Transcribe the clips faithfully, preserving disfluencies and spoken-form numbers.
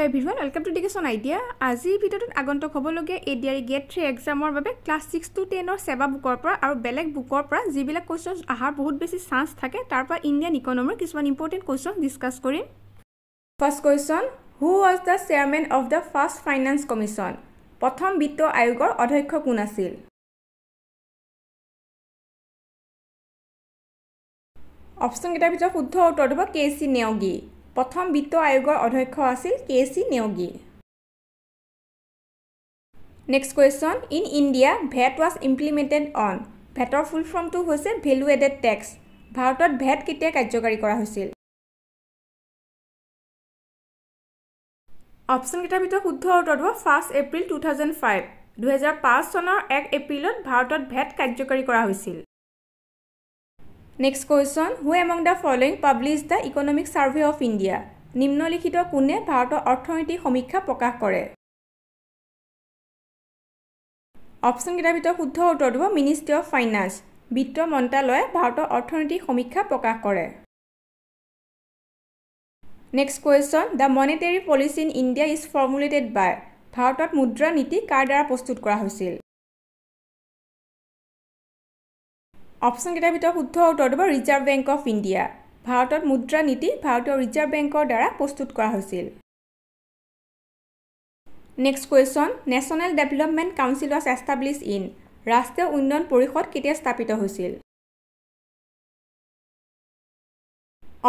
Hello everyone, welcome to Education Idea. Aji video tut agontok hobologia A D R Gate three exam or babe class six to ten or SEBA bookor pora aru belek bookor pora jibila questions ahar bahut beshi chance thake tar pora Indian economy kisman important questions discuss korim. First question, who was the chairman of the first finance commission? Prothom bitto ayogor adhyaksha kun asil? Option kitar bitor shuddho uttor hobo KC Neogi. प्रथम वित्त आयोगर अध्यक्ष আছিল केसी Neogy. Next question, in India VAT was implemented on. भैटर full form तो होइसे value added tax. भारतत भैट केতিয়া কার্যকারী কৰা হৈছিল? অপচন কেটা ভিতৰত শুদ্ধ উত্তৰ হ'ব এক এপ্ৰিল দুই হাজাৰ পাঁচ. দুই হাজাৰ পাঁচ চনৰ এক এপ্ৰিলত ভাৰতত ভেট কাৰ্যকাৰী কৰা হৈছিল. Next question, who among the following published the economic survey of India? Nimnolikhito kune bharator orthoniti samiksha prokash kore? Option kita bitor shuddho uttor hobo Ministry of Finance. Bitt Montraloye bharator orthoniti samiksha prokash kore. Next question, the monetary policy in India is formulated by. Bharator mudra niti kar dara prostut kora hoisil? Option কেটা ভিতৰত শুদ্ধ উত্তৰ হ'ব reserve bank of India. ভাৰতত মুদ্ৰা নীতি ভাৰতীয় reserve বেংকৰ দ্বাৰা প্ৰস্তুত কৰা হৈছিল. Next question, national development council was establish in. ৰাষ্ট্ৰীয় উন্নয়ন পৰিষদ কেতিয়া স্থাপিত হৈছিল?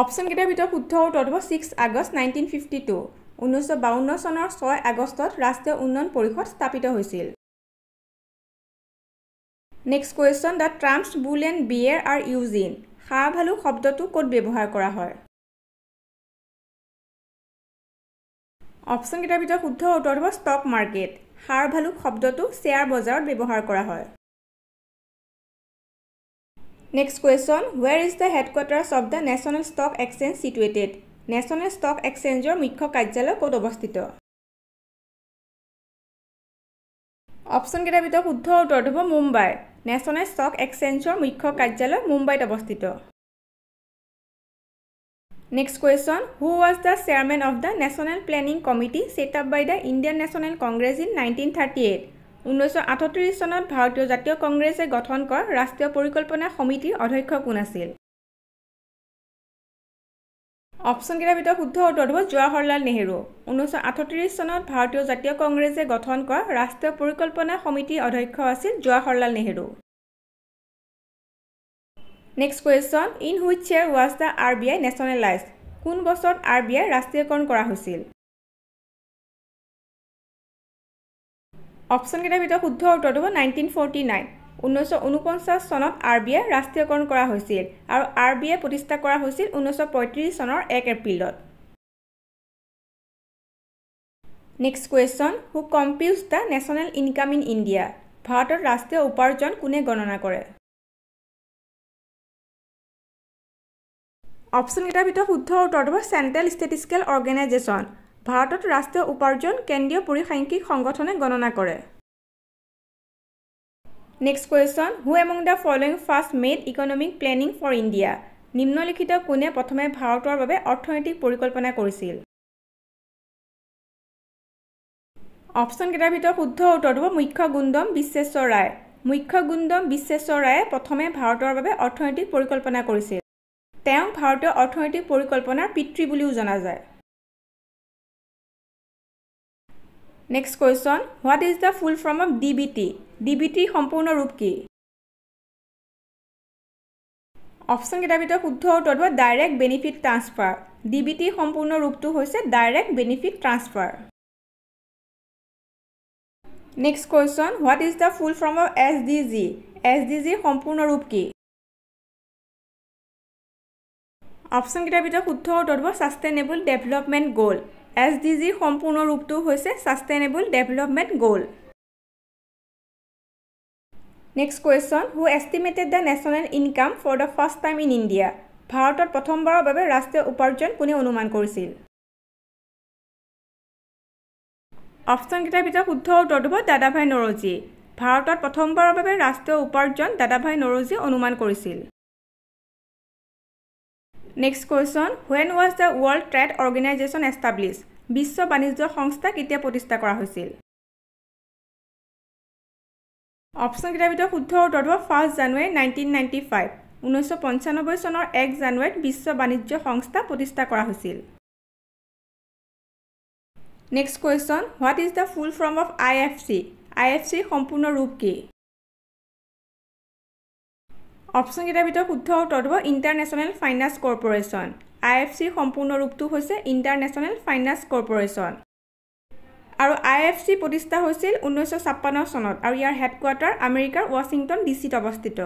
অপশ্যন কেটা ভিতৰত শুদ্ধ উত্তৰ হ'ব six August nineteen fifty two. ঊনৈছশ বাৱন্ন চনৰ ছয় আগষ্টত ৰাষ্ট্ৰীয় উন্নয়ন পৰিষদ স্থাপিত হৈছিল. Next question, the terms bull and bear are used in. খা ভালু শব্দটো ক'ত ব্যৱহাৰ কৰা হয়? অপচন কেইটাৰ ভিতৰত শুদ্ধ উত্তৰ হ'ব ষ্টক মাৰ্কেট. খাৰ ভালু শব্দটো শেয়াৰ বজাৰত ব্যৱহাৰ কৰা হয়. Next question, where is the headquarters of the National Stock Exchange situated? National Stock Exchangeৰ মুখ্য কাৰ্যালয় ক'ত অৱস্থিত? অপচন কেইটাৰ ভিতৰত শুদ্ধ উত্তৰ হ'ব মুম্বাই. National Stock Exchangeৰ মুখ্য কাৰ্যালয় মুম্বাইত অৱস্থিত. Next question, who was the chairman of the National Planning Committee set up by the Indian National Congress in nineteen thirty-eight? ঊনৈছশ আঠত্ৰিছ চনত ভাৰতীয় জাতীয় কংগ্ৰেছে গঠন কৰা ৰাষ্ট্ৰীয় পৰিকল্পনা সমিতিৰ অধ্যক্ষ কোন আছিল? অপচন কেইটাৰ ভিতৰত শুদ্ধ উত্তৰ হ'ব জৱাহৰলাল নেহৰু. ঊনৈছশ আঠত্ৰিছ চনত ভাৰতীয় জাতীয় কংগ্ৰেছে গঠন কৰা ৰাষ্ট্ৰীয় পৰিকল্পনা সমিতিৰ অধ্যক্ষ আছিল Jawaharlal Nehru. Next question, in which year was the R B I nationalized? কোন বছৰত আৰ বি আই ৰাষ্ট্ৰীয়কৰণ কৰা হৈছিল? অপচন কেইটাৰ ভিতৰত শুদ্ধ উত্তৰ হ'ব নাইনটিন ফৰ্টি নাইন. ঊনৈছশ ঊনপঞ্চাছ চনত আৰ বি আই ৰাষ্ট্ৰীয়কৰণ কৰা হৈছিল আৰু আৰ বি আই প্ৰতিষ্ঠা কৰা হৈছিল ঊনৈছশ পঁয়ত্ৰিছ চনৰ এক এপ্ৰিলত. Next question, who computes the national income in India? ভাৰতৰ ৰাষ্ট্ৰীয় উপাৰ্জন কোনে গণনা কৰে? অপশ্যন কেইটাৰ ভিতৰত শুদ্ধ উত্তৰ হ'ব চেণ্ট্ৰেল ষ্টেটিষ্টিকেল অৰ্গেনাইজেশ্যন. ভাৰতত ৰাষ্ট্ৰীয় উপাৰ্জন কেন্দ্ৰীয় পৰিসাংখ্যিক সংগঠনে গণনা কৰে. Next question, who among the following first made economic planning for India? নিম্নলিখিত কোনে প্ৰথমে ভাৰতৰ বাবে অৰ্থনৈতিক পৰিকল্পনা কৰিছিল? অপচন কেইটাৰ ভিতৰত শুদ্ধ উত্তৰ হ'ব মুখ্য গুণ্ডম বিশ্বেশ্বৰ ৰায়. মুখ্য গুণ্ডম বিশ্বেশ্বৰ ৰায়ে প্ৰথমে ভাৰতৰ বাবে অৰ্থনৈতিক পৰিকল্পনা কৰিছিল. তেওঁ ভাৰতীয় অৰ্থনৈতিক পৰিকল্পনাৰ পিতৃ বুলিও জনা যায়. Next question, what is the full form of D B T? D B T সম্পূৰ্ণ ৰূপ কি? অপচন কেইটাৰ ভিতৰত শুদ্ধ উত্তৰ হ'ব direct benefit transfer. D B T সম্পূৰ্ণ ৰূপটো হৈছে direct benefit transfer. Next question, what is the full form of S D G? S D G সম্পূৰ্ণ ৰূপ কি? অপচন কেইটাৰ ভিতৰত শুদ্ধ উত্তৰ হ'ব sustainable development goal. S D G সম্পূৰ্ণ ৰূপটো হৈছে sustainable development goal. Next question, who estimated the national income for the first time in India? ভাৰতত প্ৰথমবাৰৰ বাবে ৰাষ্ট্ৰীয় উপাৰ্জন কোনে অনুমান কৰিছিল? অপচন কেইটাৰ ভিতৰত শুদ্ধ উত্তৰ হ'ব দাদাভাই নৰজি. ভাৰতত প্ৰথমবাৰৰ বাবে ৰাষ্ট্ৰীয় উপাৰ্জন দাদাভাই নৰজি অনুমান কৰিছিল. Next question, when was the World Trade Organization established? বিশ্ব বাণিজ্য সংস্থা কেতিয়া প্রতিষ্ঠা কৰা হৈছিল অপশন কেইটা ভিতৰত শুদ্ধ উত্তৰটো first January nineteen ninety-five nineteen ninety-five চনৰ first January বিশ্ব বাণিজ্য সংস্থা প্ৰতিষ্ঠা কৰা হৈছিল Next question What is the full form of I F C I F C সম্পূৰ্ণ ৰূপ কি অপশন কেইটা ভিতৰত শুদ্ধ উত্তৰটো international finance corporation I F C সম্পূৰ্ণ ৰূপটো হৈছে ইন্টাৰনেশ্যনেল ফাইনান্স কৰ্পোৰেচন আৰু I F C প্ৰতিষ্ঠা হৈছিল nineteen fifty-six চনত আৰু ইয়াৰ হেডকোৱাৰ্টাৰ আমেৰিকাৰ ওয়াশিংটন ডিসিত অৱস্থিত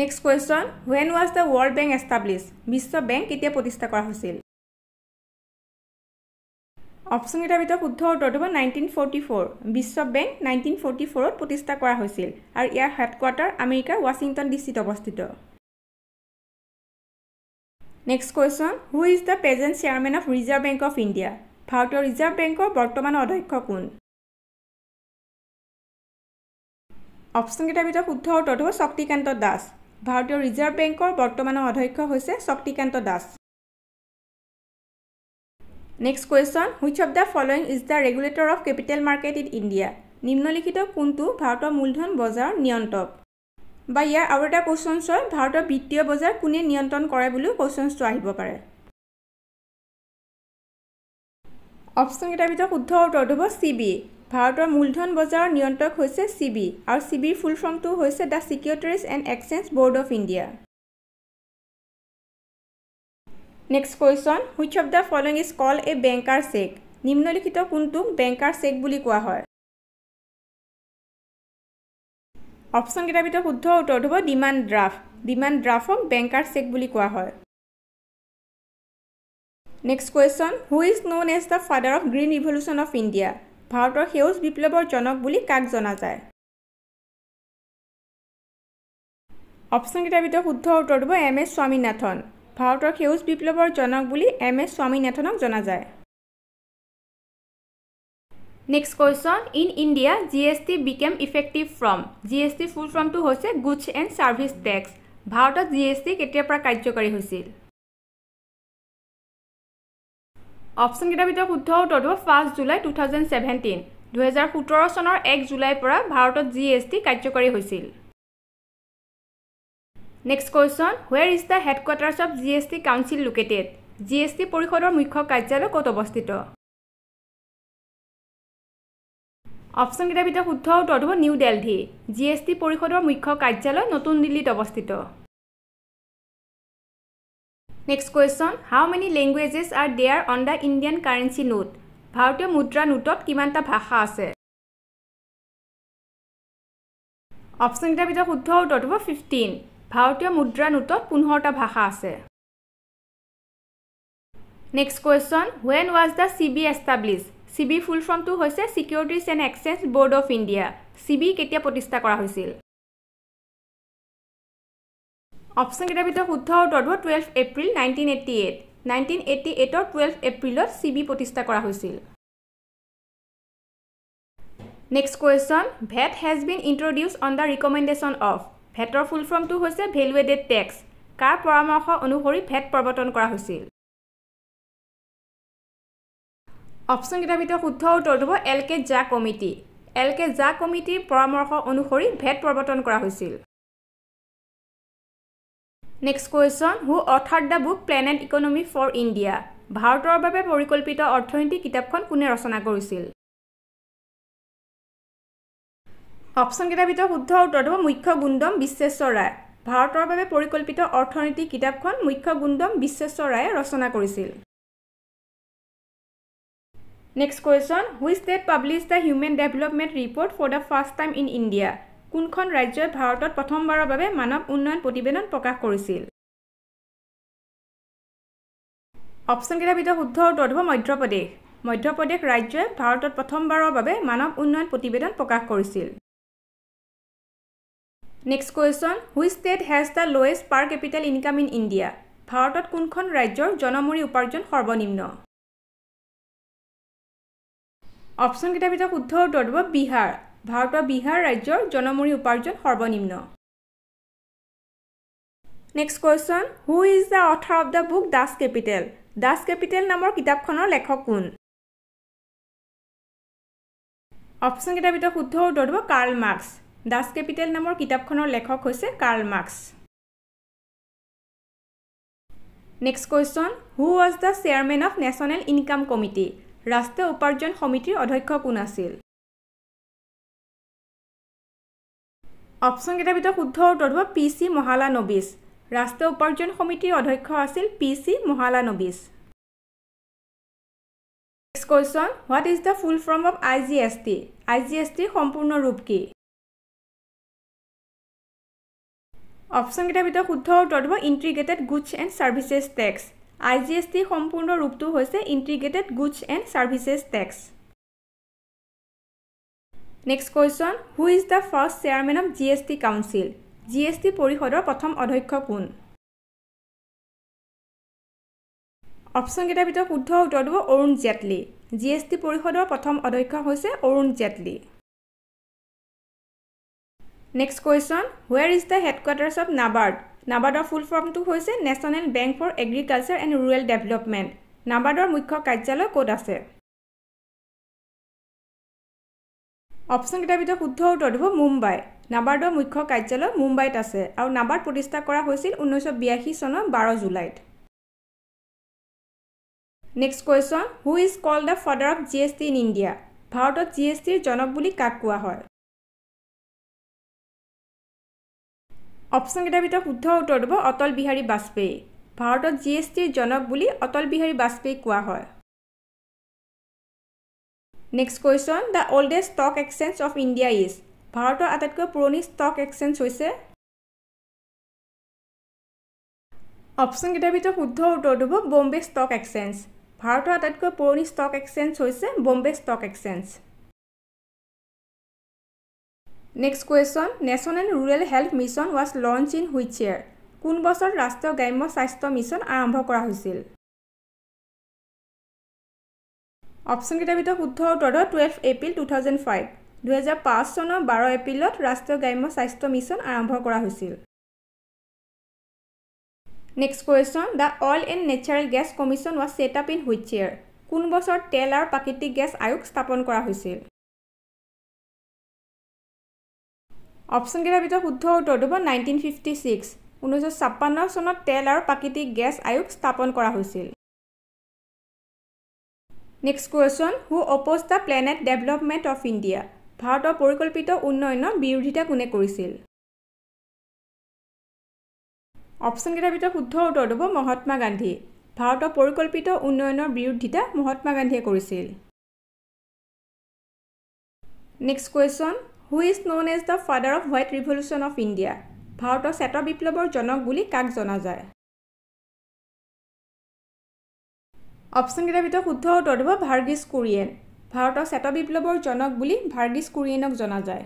next question when was the world bank established বিশ্ব বেংক কেতিয়া প্ৰতিষ্ঠা কৰা হৈছিল অপশন এটা ভিতৰত শুদ্ধ উত্তৰটো nineteen forty-four বিশ্ব বেংক nineteen forty-four ত প্ৰতিষ্ঠা কৰা হৈছিল আৰু ইয়াৰ হেডকোৱাৰ্টাৰ আমেৰিকাৰ ওয়াশিংটন ডিসিত অৱস্থিত Next question Who is the present chairman of Reserve Bank of India? ভাৰতীয় ৰিজাৰ্ভ বেংকৰ বৰ্তমান অধ্যক্ষ কোন? অপশন কেইটাৰ ভিতৰত শুদ্ধ উত্তৰটো হ'ব শক্তি কান্ত দাস। ভাৰতীয় ৰিজাৰ্ভ বেংকৰ বৰ্তমান অধ্যক্ষ হৈছে শক্তি Kant Das. Next question Which of the following is the regulator of capital market in India? নিম্নলিখিত কোনটো ভাৰতৰ মূলধন বজাৰ নিয়ন্ত্ৰক? বা ইয়াৰ আৰু এটা কোৱেশ্চন হয় ভাৰতৰ বিত্তীয় বজাৰ কোনে নিয়ন্ত্ৰণ কৰে বুলি কোৱেশ্চনটো আহিব পাৰে অপশন এটাৰ ভিতৰত শুদ্ধ উত্তৰটো হ'ব সিবি ভাৰতৰ মূলধন বজাৰ নিয়ন্ত্ৰক হৈছে সিবি আৰু সিবিৰ ফুল ফৰ্মটো হৈছে the securities and exchange board of India next question which of the following is called a banker cheque নিম্নলিখিত কোনটো বেংকাৰ চেক বুলি কোৱা হয় অপশন কেইটা ভিতৰত শুদ্ধ উত্তৰটো হ'ব ডিমান্ড ড্ৰাফ্ট ডিমান্ড ড্ৰাফ্টক বেংকাৰ চেক বুলি কোৱা হয় next question who is known as the father of green revolution of India ভাৰতৰ সেউজ বিপ্লৱৰ জনক বুলি কাক জনা যায় অপশন কেইটা ভিতৰত শুদ্ধ উত্তৰটো হ'ব এম এছ স্বামীনাথন ভাৰতৰ সেউজ বিপ্লৱৰ জনক বুলি এম এছ স্বামীনাথনক জনা যায় Next question in India G S T became effective from G S T full form to হৈছে goods and service tax ভাৰতত G S T কেতিয়াৰ পৰা কাৰ্যকৰী হৈছিল অপশন কেইটা ভিতৰত শুদ্ধ উত্তৰটো first July twenty seventeen দুই হাজাৰ সোতৰ চনৰ first July পৰা ভাৰতত G S T কাৰ্যকৰী হৈছিল Next question where is the headquarters of G S T council located G S T পৰিষদৰ মুখ্য কাৰ্যালয় ক'ত অৱস্থিত অপশন কেইটা ভিতৰত শুদ্ধ উত্তৰটো হ'ব নিউ দিল্লী জিএসটি পৰিষদৰ মুখ্য কাৰ্যালয় নতুন দিল্লীত অৱস্থিত next question how many languages are there on the Indian currency note ভাৰতীয় মুদ্ৰা নোটত কিমানটা ভাষা আছে অপশন কেইটা ভিতৰত শুদ্ধ উত্তৰটো হ'ব fifteen ভাৰতীয় মুদ্ৰা নোটত পোন্ধৰটা ভাষা আছে next question when was the C B established C B full form to হৈছে Securities and Exchange Board of India C B কেতিয়া প্ৰতিষ্ঠা কৰা হৈছিল অপশন কেইটা ভিতৰত শুদ্ধ উত্তৰটো twelve April nineteen eighty-eight nineteen eighty-eight ৰ twelve এপ্ৰিলত C B প্ৰতিষ্ঠা কৰা হৈছিল next question VAT has been introduced on the recommendation of ভেটৰ ফুল ফৰ্ম টো হৈছে ভেলু এডেড টেক্স কাৰ পৰামৰ্শ অনুসৰি ভেট প্ৰৱৰ্তন কৰা হৈছিল অপশন কেইটা ভিতৰত শুদ্ধ উত্তৰটো হ'ব এল কে জা কমিটি এল কে জা কমিটিৰ পৰামৰ্শ অনুসৰি ভেট প্ৰৱৰ্তন কৰা হৈছিল next question who authored the book planned economy for India ভাৰতৰ বাবে পৰিকল্পিত অৰ্থনীতি কিতাপখন কোনে ৰচনা কৰিছিল অপশন কেইটা ভিতৰত শুদ্ধ উত্তৰটো হ'ব মুখ্য গুণ্ডম বিশ্বেশ্বৰ ৰায় ভাৰতৰ বাবে পৰিকল্পিত অৰ্থনীতি কিতাপখন মুখ্য গুণ্ডম বিশ্বেশ্বৰ ৰায়ে ৰচনা কৰিছিল Next question Which state published the human development report for the first time in India কোনখন ৰাজ্যই ভাৰতত প্ৰথমবাৰৰ বাবে মানৱ উন্নয়ন প্ৰতিবেদন প্ৰকাশ কৰিছিল অপশন কেইটা ভিতৰত শুদ্ধ উত্তৰটো মধ্যপ্ৰদেশ মধ্যপ্ৰদেশ ৰাজ্যই ভাৰতত প্ৰথমবাৰৰ বাবে মানৱ উন্নয়ন প্ৰতিবেদন প্ৰকাশ কৰিছিল Next question Which state has the lowest per capita income in India ভাৰতত কোনখন ৰাজ্যৰ জনমূৰি উপাৰ্জন সৰ্বনিম্ন অপশন কেইটা ভিতৰত শুদ্ধ উত্তৰটো হ'ব বিহাৰ ভাৰতৰ বিহাৰ ৰাজ্যৰ জনমূৰি উপাৰ্জন সৰ্বনিম্ন next question who is the author of the book Das Kapital Das Kapital নামৰ কিতাপখনৰ লেখক কোন? অপশন কেইটা ভিতৰত শুদ্ধ উত্তৰ দিব কাৰ্ল মাৰ্ক্স। দাস কেপিটেল নামৰ কিতাপখনৰ লেখক হৈছে Karl Marx. Next question, who was the chairman of national income committee? ৰাষ্ট্ৰীয় উপাৰ্জন সমিতিৰ অধ্যক্ষ কোন আছিল? অপশন কেইটাৰ ভিতৰত শুদ্ধ উত্তৰ হ'ব পি চি মহালানবিছ। ৰাষ্ট্ৰীয় উপাৰ্জন সমিতিৰ অধ্যক্ষ আছিল P C Mahalanobis. Next question, what is the full form of I G S T? I G S টিৰ সম্পূৰ্ণ ৰূপ কি? অপশ্যন কেইটাৰ ভিতৰত শুদ্ধ উত্তৰ হ'ব integrated goods and services tax. I G S টিৰ সম্পূৰ্ণ ৰূপটো হৈছে integrated goods and services tax. Next question, who is the first chairman of G S T council? G S T পৰিষদৰ প্ৰথম অধ্যক্ষ কোন? অপশ্যন কেইটাৰ ভিতৰত শুদ্ধ উত্তৰ দিব Arun Jaitley. G S T পৰিষদৰ প্ৰথম অধ্যক্ষ হৈছে Arun Jaitley. Next question, where is the headquarters of NABARD? নাবাৰ্ডৰ ফুল ফৰ্মটো হৈছে national bank for agriculture and rural development. নাবাৰ্ডৰ মুখ্য কাৰ্যালয় ক'ত আছে? অপশ্যন কেইটাৰ ভিতৰত শুদ্ধ উত্তৰ দিব মুম্বাই। নাবাৰ্ডৰ মুখ্য কাৰ্যালয় মুম্বাইত আছে আৰু নাবাৰ্ড প্ৰতিষ্ঠা কৰা হৈছিল ঊনৈছশ বিয়াশী চনৰ বাৰ জুলাইত। Next question, who is called the father of G S T in India? ভাৰতত জি এছ টিৰ জনক বুলি কাক কোৱা হয়? অপশ্যন কেইটাৰ ভিতৰত শুদ্ধ উত্তৰ দিব অটল বিহাৰী বাজপেয়ী। ভাৰতত জি এছ টিৰ জনক বুলি অটল বিহাৰী বাজপেয়ীক কোৱা হয়। Next question, the oldest stock exchange of India is? ভাৰতৰ আটাইতকৈ পুৰণি ষ্টক এক্সচেঞ্জ হৈছে? অপশ্যন কেইটাৰ ভিতৰত শুদ্ধ উত্তৰ দিব বম্বে ষ্টক এক্সচেঞ্জ। ভাৰতৰ আটাইতকৈ পুৰণি ষ্টক এক্সচেঞ্জ হৈছে Bombay stock exchange. Next question, national rural health mission was launch in which year? কোন বছৰ ৰাষ্ট্ৰীয় গ্ৰাম্য স্বাস্থ্য মিছন আৰম্ভ কৰা হৈছিল? অপশ্যন কেইটাৰ ভিতৰত শুদ্ধ উত্তৰ twelve April two thousand five. দুহেজাৰ পাঁচ চনৰ বাৰ এপ্ৰিলত ৰাষ্ট্ৰীয় গ্ৰাম্য স্বাস্থ্য মিছন আৰম্ভ কৰা হৈছিল। Next question, the oil and natural gas commission was set up in which year? কোন বছৰ তেল আৰু প্ৰাকৃতিক গেছ আয়োগ স্থাপন কৰা হৈছিল? অপশ্যন কেইটাৰ ভিতৰত শুদ্ধ উত্তৰ দিব নাইনটিন ফিফটি ছিক্স। ঊনৈছশ ছাপন্ন চনত তেল আৰু প্ৰাকৃতিক গেছ আয়োগ স্থাপন কৰা হৈছিল। Next question, who opposed the planned development of India? ভাৰতৰ পৰিকল্পিত উন্নয়নৰ বিৰোধিতা কোনে কৰিছিল? অপশ্যন কেইটাৰ ভিতৰত শুদ্ধ উত্তৰ দিব মহাত্মা গান্ধী। ভাৰতৰ পৰিকল্পিত উন্নয়নৰ বিৰোধিতা মহাত্মা গান্ধীয়ে কৰিছিল। Next question, who is known as the father of white revolution of India? ভাৰতৰ শ্বেত বিপ্লৱৰ জনক বুলি কাক জনা যায়? অপশ্যন কেইটাৰ ভিতৰত শুদ্ধ উত্তৰ দিব ভাৰ্গিছ কুৰিয়েন। ভাৰতৰ শ্বেত বিপ্লৱৰ জনক বুলি ভাৰ্গিছ কুৰিয়েনক জনা যায়।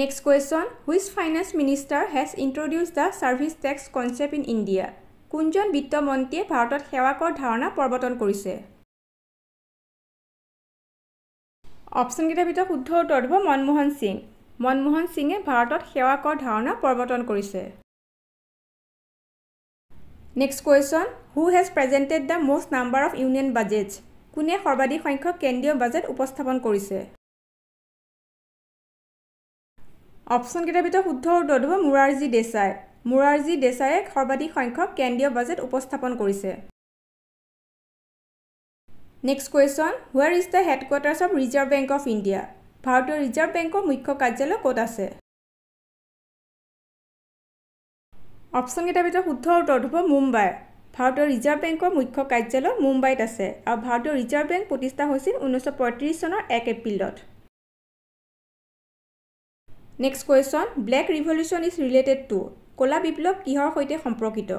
Next question, which finance minister has introduce the service tax concept in India? কোনজন বিত্ত মন্ত্ৰীয়ে ভাৰতত সেৱা কৰ ধাৰণা প্ৰৱৰ্তন কৰিছে? অপশ্যন কেইটাৰ ভিতৰত শুদ্ধ উত্তৰ দিব মনমোহন সিং। মনমোহন সিঙে ভাৰতত সেৱা কৰ ধাৰণা প্ৰৱৰ্তন কৰিছে। Next question, who has presented the most number of union budgets? কোনে সৰ্বাধিক সংখ্যক কেন্দ্ৰীয় বাজেট উপস্থাপন কৰিছে? অপশ্যন কেইটাৰ ভিতৰত শুদ্ধ উত্তৰ দিব মোৰাৰজী দেশাই। মোৰাৰজী দেশায়ে সৰ্বাধিক সংখ্যক কেন্দ্ৰীয় বাজেট উপস্থাপন কৰিছে। Next question, where is the headquarters of reserve bank of India? ভাৰতীয় ৰিজাৰ্ভ বেংকৰ মুখ্য কাৰ্যালয় ক'ত আছে? অপশ্যন কেইটাৰ ভিতৰত শুদ্ধ উত্তৰ হ'ব মুম্বাই। ভাৰতীয় ৰিজাৰ্ভ বেংকৰ মুখ্য কাৰ্যালয় মুম্বাইত আছে আৰু ভাৰতীয় ৰিজাৰ্ভ বেংক প্ৰতিষ্ঠা হৈছিল ঊনৈছশ পঁয়ত্ৰিছ চনৰ এক এপ্ৰিলত। Next question, black revolution is related to? ক'লা বিপ্লৱ কিহৰ সৈতে সম্পৰ্কিত?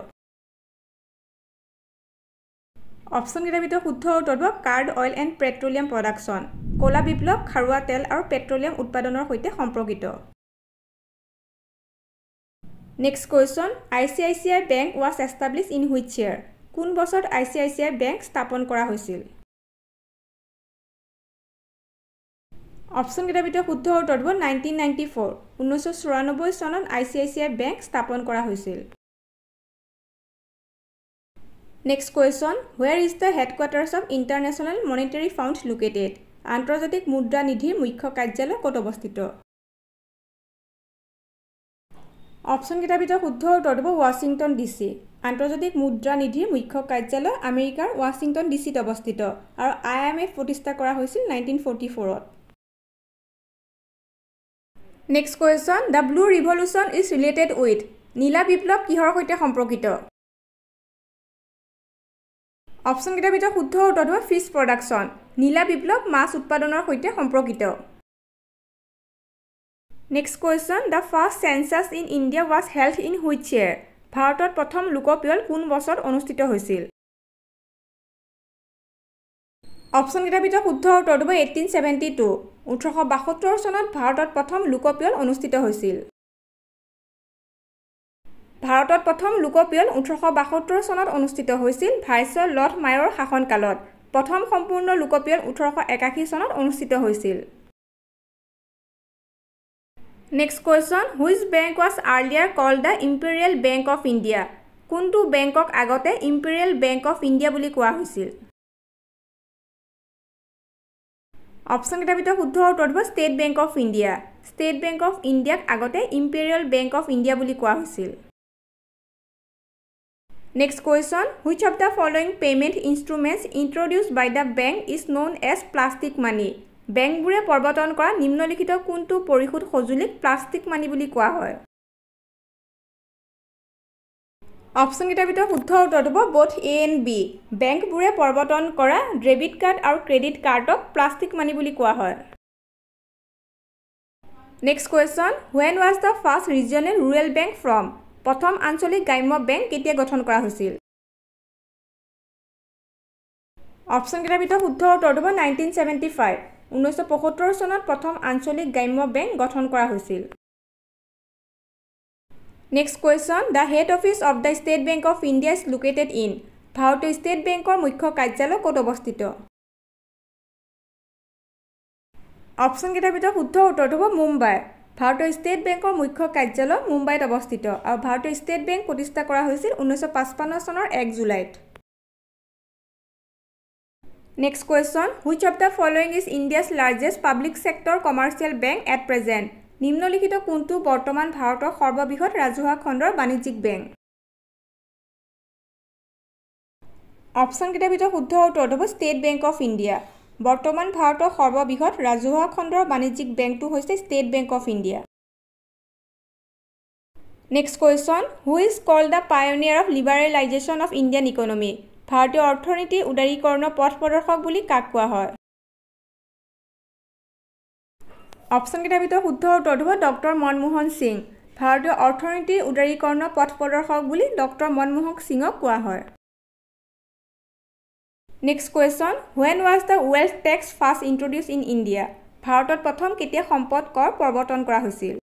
অপশ্যন কেইটাৰ ভিতৰত শুদ্ধ উত্তৰ হ'ব crude oil and petroleum production. ক'লা বিপ্লৱ খাৰুৱা তেল আৰু পেট্ৰলিয়াম উৎপাদনৰ সৈতে সম্পৰ্কিত। Next question, I C I C I bank was establish in which year? কোন বছৰত I C I C I bank স্থাপন কৰা হৈছিল? অপশ্যন কেইটাৰ ভিতৰত শুদ্ধ উত্তৰ হ'ব নাইনটিন নাইণ্টি ফ'ৰ। ঊনৈছশ চৌৰানব্বৈ চনত I C I C I bank স্থাপন কৰা হৈছিল। Next question, where is the headquarters of International Monetary Fund located? Antarjatik Mudra Nidhi Mukhya Karyalu Kotobastito. Option Kitabita Huddha Totobo Washington D C. Antarjatik Mudra Nidhi Mukhya Karyalu America Washington D C Tobastito. Our I M F Protista Kora Hoisil nineteen forty-four. Next question, the Blue Revolution is related with Nila Biplop Kihor Hoite Homprokito. Option Kitabita Huddha Totobo Fish Production. Nila Biplop Mass Utpadonor Hoite Homprokito. Next question, the first census in India was held in which year? Bharatot Prathom Lukopiyol Kun Bosor Onustito Hoisil. Option Kitabita Huddha Totobo eighteen seventy-two. eighteen seventy-two সনত ভারতত প্রথম লোকপিয়ল অনুষ্ঠিত হৈছিল ভারতত প্রথম লোকপিয়ল eighteen seventy-two সনত অনুষ্ঠিত হৈছিল ভাইসৰ লৰ্ড মায়ৰ শাসন কালত প্ৰথম সম্পূৰ্ণ লোকপিয়ল eighteen eighty-one সনত অনুষ্ঠিত হৈছিল next question which bank was earlier called the imperial bank of India কোনটো বেংকক আগতে ইম্পেৰিয়েল বেংক অফ ইন্ডিয়া বুলি কোৱা হৈছিল Option Kitabita Huddha Totba State Bank of India. State Bank of India Agote Imperial Bank of India Buli Kwa Husil. Next question. Which of the following payment instruments introduced by the bank is known as plastic money? Bank Bure Porbaton Kwa Nimnolikito Kuntu Porihut Hozulik Plastic Money Buli Kwa Hoy. Option Kitabita Huddha Totba both A and B. Bank Bure Porbaton Kora, debit card or credit card of plastic money Buli Kwa Hoy. Next question. When was the first regional rural bank from? Prothom Ancholi Gaimya Bank Ketia Gothon Kora Hoisil. Option Kitabita Huddha Totba nineteen seventy-five. nineteen seventy-five sonot Prothom Ancholi Gaimya Bank Gothon Kora Hoisil. Next question, the head office of the State Bank of India is located in Bharatiya State Bank or Mukhya Karyalaya kot obostito. Option kita bitor huddha uttor hobo Mumbai. Bharatiya State Bank or Mukhya Karyalaya Mumbai t obostito aru Bharatiya State Bank protistha kora hoisil nineteen fifty-five sonor one July t. Next question, which of the following is India's largest public sector commercial bank at present? নিম্নলিখিত কোনটো বৰ্তমান ভাৰতৰ সৰ্ববৃহৎ ৰাজহুৱা খণ্ডৰ বাণিজ্যিক bank option কেইটা ভিতৰত শুদ্ধ উত্তৰ হ'ব ষ্টেট বেংক অফ ইন্ডিয়া বৰ্তমান ভাৰতৰ সৰ্ববৃহৎ ৰাজহুৱা খণ্ডৰ বাণিজ্যিক বেংকটো হৈছে state bank of India next question who is called the pioneer of liberalisation of Indian economy ভাৰতীয় অৰ্থনীতি উদাৰীকৰণৰ পথ প্ৰদৰ্শক বুলি কাক কোৱা হয় অপশন কেইটা ভিতৰত শুদ্ধ উত্তৰ হ'ব ডক্টৰ মনমোহন সিং ভাৰতীয় অৰ্থনীতি উদাৰীকৰণৰ পথ প্ৰদৰ্শক বুলি ডক্টৰ মনমোহন সিংক কোৱা হয় next question when was the wealth tax first introduced in India ভাৰতত প্ৰথম কেতিয়া সম্পদ কৰ প্ৰৱৰ্তন কৰা হৈছিল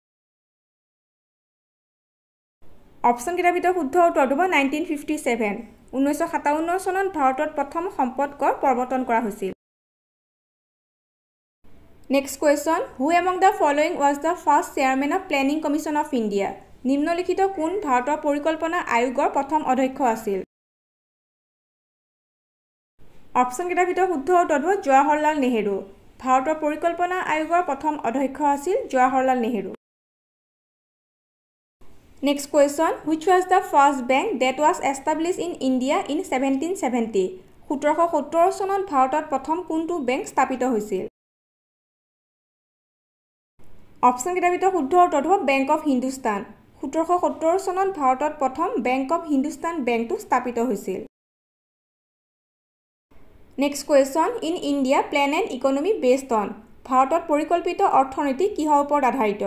অপশন কেইটা ভিতৰত শুদ্ধ উত্তৰ হ'ব nineteen fifty-seven nineteen fifty-seven চনত ভাৰতত প্ৰথম সম্পদ কৰ প্ৰৱৰ্তন কৰা হৈছিল Next question, who among the following was the first chairman of Planning Commission of India? নিম্নলিখিত কোন ভাৰতৰ পৰিকল্পনা আয়োগৰ প্ৰথম অধ্যক্ষ আছিল? অপচন কেইটা ভিতৰত শুদ্ধ উত্তৰ হ'ব জৱাহৰলাল নেহেৰু। ভাৰতৰ পৰিকল্পনা আয়োগৰ প্ৰথম অধ্যক্ষ আছিল Jawaharlal Nehru. Next question, which was the first bank that was established in India in seventeen seventy? seventeen seventy চনত ভাৰতত প্ৰথম কোনটো বেংক স্থাপিত হৈছিল? অপচন কেইটা ভিতৰত শুদ্ধ উত্তৰ হ'ব bank of Hindustan seventeen seventy চনত ভাৰতত প্ৰথম বেংক অফ হিন্দুস্তান বেংকটো স্থাপিত হৈছিল next question in India plan and economy based on ভাৰতত পৰিকল্পিত অৰ্থনীতি কিহৰ ওপৰত আধাৰিত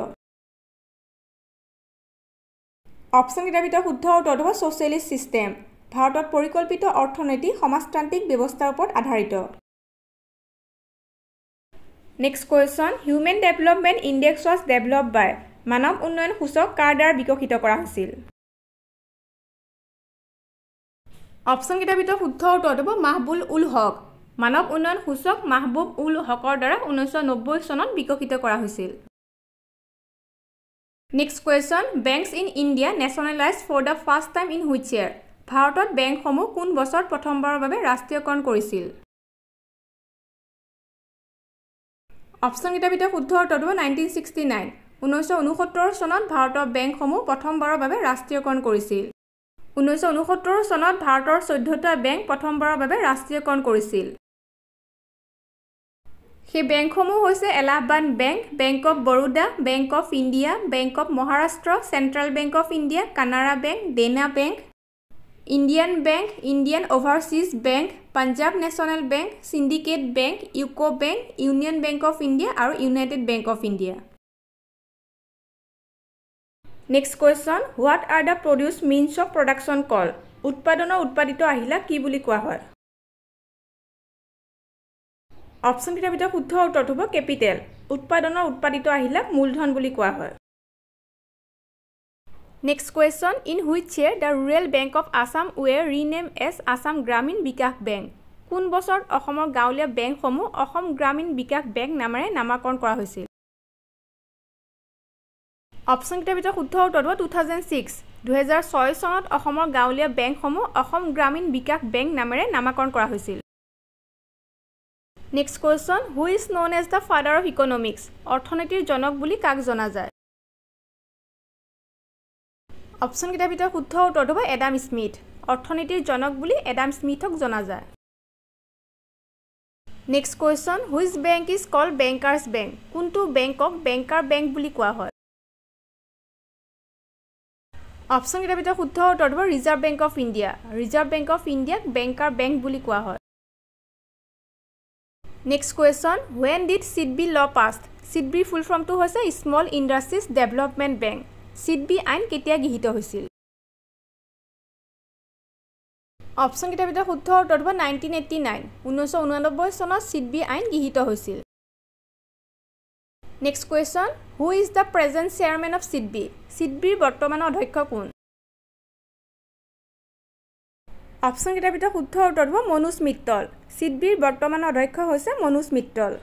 অপচন কেইটা ভিতৰত শুদ্ধ উত্তৰ হ'ব ছ'চিয়েলিষ্ট সিস্টেম ভাৰতত পৰিকল্পিত অৰ্থনীতি সমাজতান্ত্ৰিক ব্যৱস্থাৰ ওপৰত আধাৰিত Next question, Human Development Index was developed by Manav Unnayan Suchak কাৰ দ্বাৰা বিকশিত কৰা হৈছিল অপচন কেইটা ভিতৰত শুদ্ধ উত্তৰ হ'ব মাহবুব উল হক মানৱ উন্নয়ন সূচক মাহবুব উল হকৰ দ্বাৰা nineteen ninety চনত বিকশিত কৰা হৈছিল next question banks in India nationalised for the first time in which year ভাৰতত বেংকসমূহ কোন বছৰ প্ৰথমবাৰৰ বাবে ৰাষ্ট্ৰীয়কৰণ কৰিছিল? অপচন গিটা বিটা শুদ্ধ উত্তৰটো নাইনটিন ছিক্সটি নাইন। ঊনৈছশ ঊনসত্তৰ চনত ভাৰতৰ বেংকসমূহ প্ৰথমবাৰৰ বাবে ৰাষ্ট্ৰীয়কৰণ কৰিছিল। ঊনৈছশ ঊনসত্তৰ চনত ভাৰতৰ চৈধ্যটা বেংক প্ৰথমবাৰৰ বাবে ৰাষ্ট্ৰীয়কৰণ কৰিছিল। সেই বেংকসমূহ হৈছে Allahabad bank, bank of Baroda, bank of India, bank of Maharashtra, central bank of India, Canara bank, Dena bank, Indian bank, Indian overseas bank, Punjab national bank, syndicate bank, UCO bank, union bank of India আৰু united bank of India. Next question, what are the produce means of production call? উৎপাদনৰ উৎপাদিত আহিলা কি বুলি কোৱা হয়? Option কেইটাৰ ভিতৰত শুদ্ধ উত্তৰটো হ'ব কেপিটেল। উৎপাদনৰ উৎপাদিত আহিলাক মূলধন বুলি কোৱা হয়। Next question, in which year the rural bank of Assam were rename as Assam Gramin Vikash bank? কোন বছৰত অসমৰ গাঁৱলীয়া বেংকসমূহ অসম গ্ৰামীণ বিকাশ বেংক নামেৰে নামাকৰণ কৰা হৈছিল? অপশ্যন কেইটাৰ ভিতৰত শুদ্ধ উত্তৰটো হ'ব টু থাউজেণ্ড ছিক্স। দুহেজাৰ ছয় চনত অসমৰ গাঁৱলীয়া বেংকসমূহ অসম গ্ৰামীণ বিকাশ বেংক নামেৰে নামাকৰণ কৰা হৈছিল। Next question, who is known as the father of economics? অৰ্থনীতিৰ জনক বুলি কাক জনা যায়? অপশ্যন কেইটাৰ ভিতৰত শুদ্ধ উত্তৰটো হ'ব এডাম স্মিথ। অৰ্থনীতিৰ জনক বুলি এডাম স্মিথক জনা যায়। Next question, which bank is called bankers bank? কোনটো বেংকক বেংকাৰ বেংক বুলি কোৱা হয়? অপশ্যন কেইটাৰ ভিতৰত শুদ্ধ উত্তৰটো হ'ব reserve bank of India. Reserve bank of ইণ্ডিয়াক বেংকাৰ বেংক বুলি কোৱা হয়। Next question, when did SIDBI law pass? চিডবিৰ ফুল ফৰ্মটো হৈছে small industries development bank. SIDBI আইন কেতিয়া গৃহীত হৈছিল? অপশ্যন কেইটাৰ ভিতৰত শুদ্ধ উত্তৰটো হ'ব নাইনটিন এইটি নাইন। ঊনৈছশ ঊনানব্বৈ চনত চিডবি আইন গৃহীত হৈছিল। Next question, who is the present chairman of SIDBI? চিডবিৰ বৰ্তমানৰ অধ্যক্ষ কোন? অপশ্যন কেইটাৰ ভিতৰত শুদ্ধ উত্তৰটো হ'ব মনোজ মিট্টল। চিডবিৰ বৰ্তমানৰ অধ্যক্ষ হৈছে Manoj Mittal.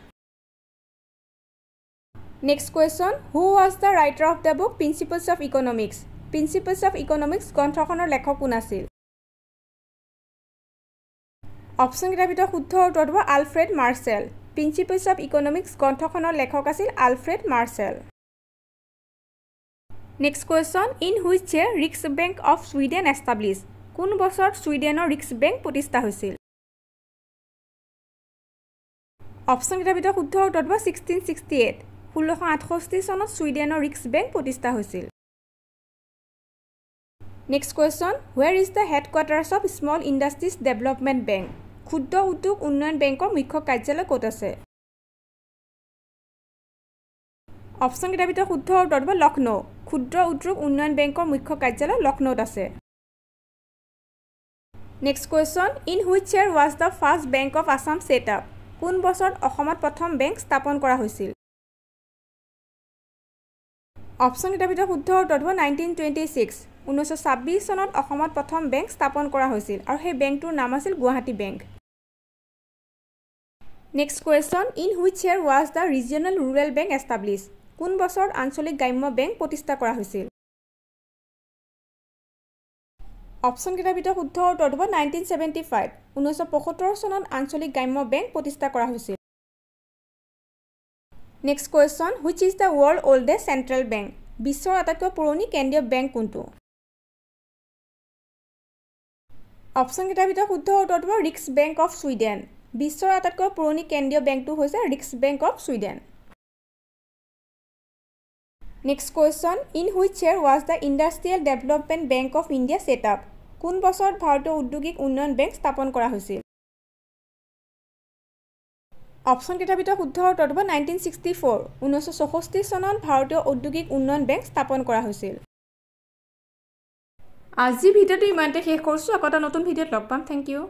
Next question, who was the writer of the book principles of economics? Principles of economics গ্ৰন্থখনৰ লেখক কোন আছিল? অপশ্যন কেইটাৰ ভিতৰত শুদ্ধ উত্তৰটো হ'ব Alfred Marshall. Principles of economics গ্ৰন্থখনৰ লেখক আছিল Alfred Marshall. Next question, in which year Riks bank of Sweden establish? কোন বছৰত ছুইডেনৰ ৰিক্স বেংক প্ৰতিষ্ঠা হৈছিল? অপশ্যন কেইটাৰ ভিতৰত শুদ্ধ উত্তৰটো হ'ব ছিক্সটিন ছিক্সটি এইট। ষোল্লশ আঠষষ্ঠি চনত ছুইডেনৰ ৰিক্স বেংক প্ৰতিষ্ঠা হৈছিল। Next question, where is the headquarters of small industries development bank? ক্ষুদ্ৰ উদ্যোগ উন্নয়ন বেংকৰ মুখ্য কাৰ্যালয় ক'ত আছে? অপশ্যন কেইটাৰ ভিতৰত শুদ্ধ উত্তৰটো হ'ব লক্ষ্ণৌ। ক্ষুদ্ৰ উদ্যোগ উন্নয়ন বেংকৰ মুখ্য কাৰ্যালয় লক্ষ্ণৌত আছে। Next question, in which year was the first bank of Assam set up? কোন বছৰত অসমত প্ৰথম বেংক স্থাপন কৰা হৈছিল? অপশ্যন কেইটাৰ ভিতৰত শুদ্ধ উত্তৰটো হ'ব নাইনটিন টুৱেণ্টি ছিক্স। ঊনৈছশ ছাব্বিছ চনত অসমত প্ৰথম বেংক স্থাপন কৰা হৈছিল আৰু সেই বেংকটোৰ নাম আছিল Guwahati bank. Next question, in which year was the regional rural bank establish? কোন বছৰত আঞ্চলিক গ্ৰাম্য বেংক প্ৰতিষ্ঠা কৰা হৈছিল? অপশ্যন কেইটাৰ ভিতৰত শুদ্ধ উত্তৰটো হ'ব নাইনটিন ছেভেণ্টি ফাইভ। ঊনৈছশ পঁয়সত্তৰ চনত আঞ্চলিক গ্ৰাম্য বেংক প্ৰতিষ্ঠা কৰা হৈছিল। Next question, which is the world oldest central bank? বিশ্বৰ আটাইতকৈ পুৰণি কেন্দ্ৰীয় বেংক কোনটো? অপশ্যন কেইটাৰ ভিতৰত শুদ্ধ উত্তৰটো হ'ব ৰিক্স বেংক অফ ছুইডেন। বিশ্বৰ আটাইতকৈ পুৰণি কেন্দ্ৰীয় বেংকটো হৈছে ৰিক্স bank of Sweden. Next question, in which year was the industrial development bank of India set up? কোন বছৰত ভাৰতীয় ঔদ্যোগিক উন্নয়ন বেংক স্থাপন কৰা হৈছিল? অপশ্যন কেইটাৰ ভিতৰত শুদ্ধ উত্তৰটো হ'ব নাইনটিন ছিক্সটি ফ'ৰ। ঊনৈছশ চৌষষ্ঠি চনত ভাৰতীয় ঔদ্যোগিক উন্নয়ন বেংক স্থাপন কৰা হৈছিল। আজি ভিডিঅ'টো ইমানতে শেষ কৰিছোঁ। আকৌ এটা নতুন ভিডিঅ'ত লগ পাম। Thank U.